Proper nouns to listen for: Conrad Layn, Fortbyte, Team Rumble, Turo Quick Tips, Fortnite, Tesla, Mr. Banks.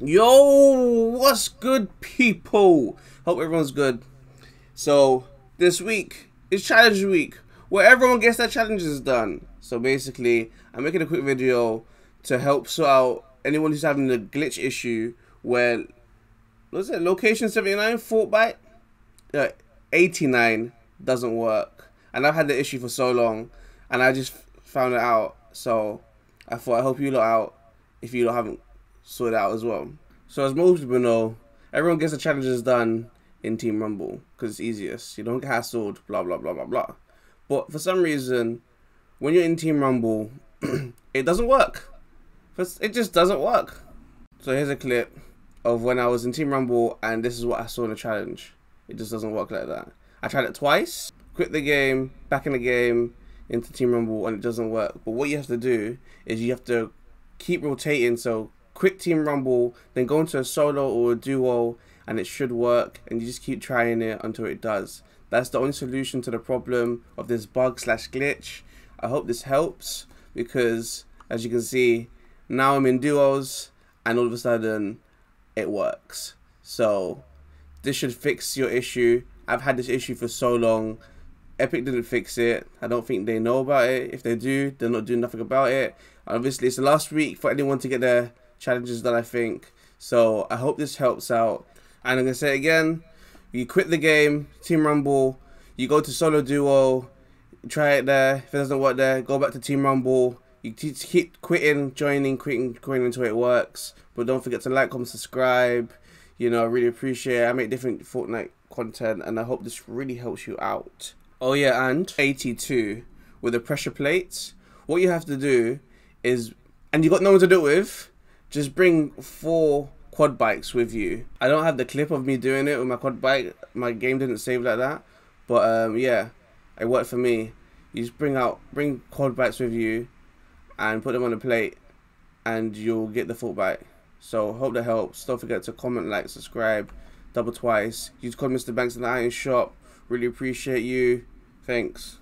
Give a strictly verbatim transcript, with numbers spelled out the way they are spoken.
Yo, what's good, people? Hope everyone's good. So this week is challenge week, where everyone gets their challenges done. So basically, I'm making a quick video to help sort out anyone who's having a glitch issue where, what is it, location seventy-nine, Fortbyte, uh, eighty-nine doesn't work. And I've had the issue for so long, and I just found it out. So I thought I'd help you lot out if you lot haven't sorted out as well. So as most people know, everyone gets the challenges done in Team Rumble because it's easiest. You don't get hassled, blah blah blah blah blah. But for some reason, when you're in Team Rumble, it doesn't work. It just doesn't work. So here's a clip of when I was in Team Rumble, and this is what I saw in the challenge. It just doesn't work like that. I tried it twice, quit the game, back in the game, into Team Rumble, and it doesn't work. But what you have to do is you have to keep rotating. So quit Team Rumble, then go into a solo or a duo, and it should work, and you just keep trying it until it does. That's the only solution to the problem of this bug slash glitch. I hope this helps, because as you can see, now I'm in duos, and all of a sudden, it works. So this should fix your issue. I've had this issue for so long. Epic didn't fix it. I don't think they know about it. If they do, they're not doing nothing about it. Obviously, it's the last week for anyone to get their challenges done, I think. So I hope this helps out. And I'm going to say it again. You quit the game, Team Rumble. You go to solo duo. Try it there. If it doesn't work there, go back to Team Rumble. You keep quitting, joining, quitting, quitting until it works. But don't forget to like, comment, subscribe. You know, I really appreciate it. I make different Fortnite content, and I hope this really helps you out. Oh yeah, and eighty-two with the pressure plates. What you have to do is, and you got no one to do it with, just bring four quad bikes with you. I don't have the clip of me doing it with my quad bike. My game didn't save like that, but um, yeah, it worked for me. You just bring out, bring quad bikes with you, and put them on a plate, and you'll get the full bike. So hope that helps. Don't forget to comment, like, subscribe, double twice. Use code Mister Banks in the iron shop. Really appreciate you. Thanks.